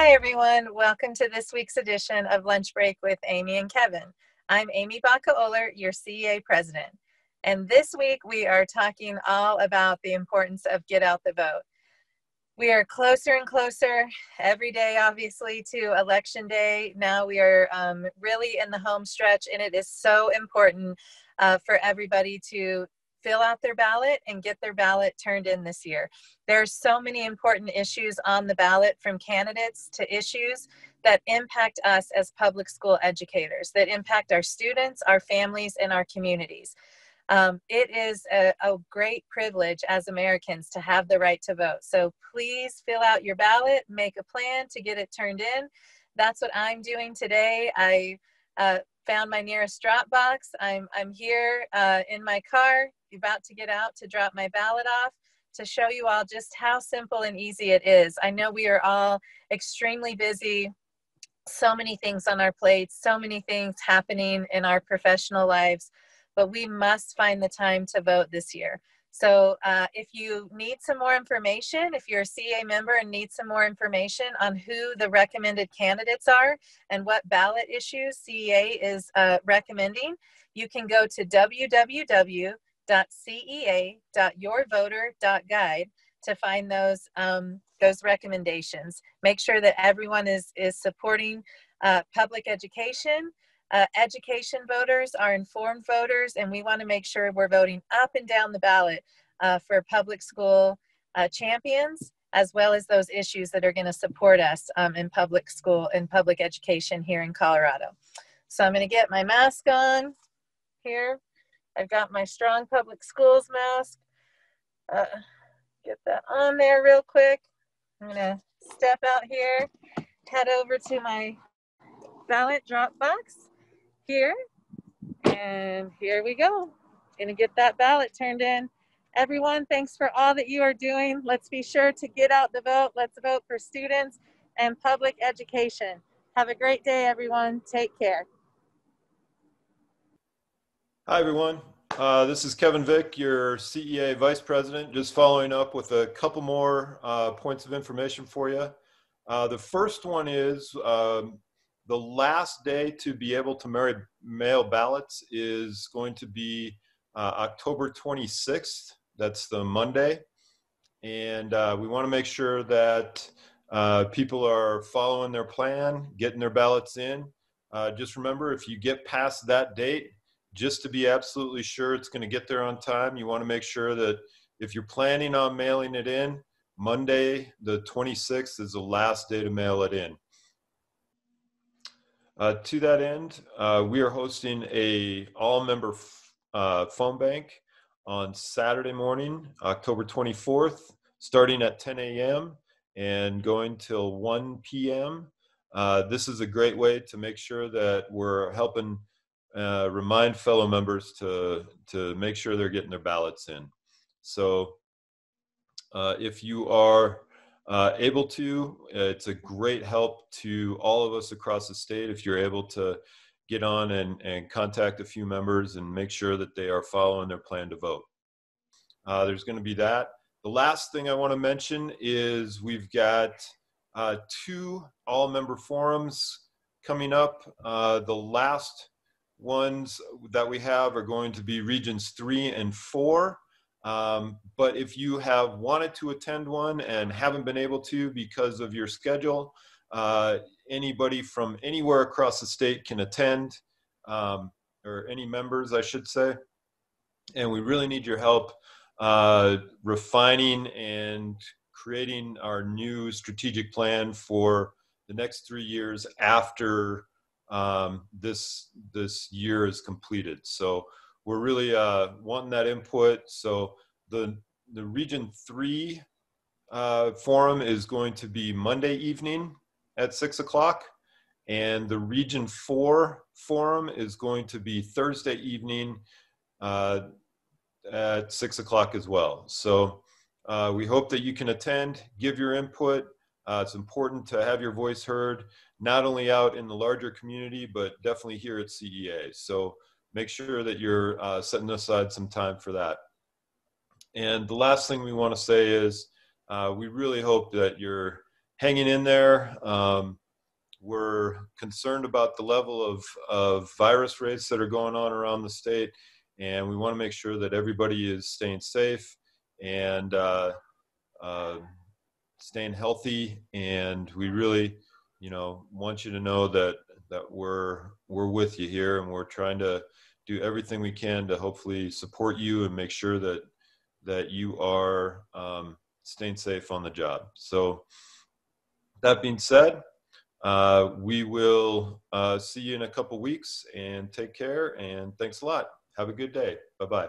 Hi everyone, welcome to this week's edition of Lunch Break with Amy and Kevin. I'm Amy Baca Oler, your CEA president. And this week we are talking all about the importance of get out the vote. We are closer and closer every day, obviously, to election day. Now we are really in the home stretch, and it is so important for everybody to fill out their ballot and get their ballot turned in this year. There are so many important issues on the ballot, from candidates to issues that impact us as public school educators, that impact our students, our families, and our communities. It is a great privilege as Americans to have the right to vote. So please fill out your ballot, make a plan to get it turned in. That's what I'm doing today. I found my nearest drop box. I'm here in my car, about to get out to drop my ballot off, to show you all just how simple and easy it is. I know we are all extremely busy, so many things on our plates, so many things happening in our professional lives, but we must find the time to vote this year. So if you need some more information, if you're a CEA member and need some more information on who the recommended candidates are and what ballot issues CEA is recommending, you can go to www.cea.yourvoter.guide to find those recommendations. Make sure that everyone is supporting public education. Education voters are informed voters, and we want to make sure we're voting up and down the ballot for public school champions, as well as those issues that are going to support us in public school and public education here in Colorado. So I'm going to get my mask on here. I've got my Strong Public Schools mask. Get that on there real quick. I'm going to step out here, head over to my ballot drop box. Here, and here we go. Gonna get that ballot turned in. Everyone, thanks for all that you are doing. Let's be sure to get out the vote. Let's vote for students and public education. Have a great day, everyone. Take care. Hi, everyone. This is Kevin Vick, your CEA Vice President, just following up with a couple more points of information for you. The first one is, the last day to be able to mail ballots is going to be October 26th. That's the Monday. And we want to make sure that people are following their plan, getting their ballots in. Just remember, if you get past that date, just to be absolutely sure it's going to get there on time, you want to make sure that if you're planning on mailing it in, Monday the 26th is the last day to mail it in. To that end, we are hosting a all-member phone bank on Saturday morning, October 24th, starting at 10 a.m. and going till 1 p.m. This is a great way to make sure that we're helping remind fellow members to make sure they're getting their ballots in. So if you are able to, it's a great help to all of us across the state if you're able to get on and contact a few members and make sure that they are following their plan to vote. There's going to be that. The last thing I want to mention is we've got two all-member forums coming up. The last ones that we have are going to be Regions 3 and 4. But if you have wanted to attend one and haven't been able to because of your schedule, anybody from anywhere across the state can attend, or any members, I should say. And we really need your help refining and creating our new strategic plan for the next 3 years after this year is completed. So we're really wanting that input. So the Region 3 forum is going to be Monday evening at 6 o'clock, and the Region 4 forum is going to be Thursday evening at 6 o'clock as well. So we hope that you can attend, give your input. It's important to have your voice heard, not only out in the larger community, but definitely here at CEA. So make sure that you're setting aside some time for that. And the last thing we want to say is we really hope that you're hanging in there. We're concerned about the level of virus rates that are going on around the state, and we want to make sure that everybody is staying safe and staying healthy. And we really, you know, want you to know that we're with you here, and we're trying to do everything we can to hopefully support you and make sure that you are staying safe on the job. So that being said, we will see you in a couple weeks, and take care, and thanks a lot. Have a good day. Bye-bye.